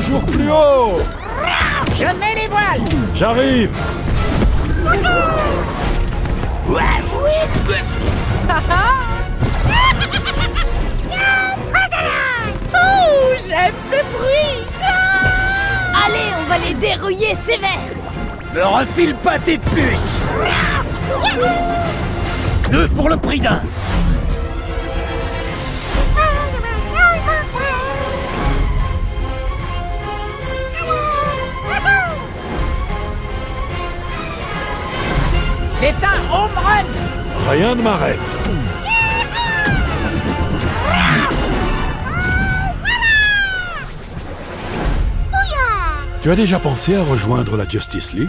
toujours plus haut. Je mets les voiles. J'arrive. Oh, j'aime ce bruit. Allez, on va les dérouiller sévère. Me refile pas tes puces. Deux pour le prix d'un. C'est un home run! Rien ne m'arrête! Tu as déjà pensé à rejoindre la Justice League ?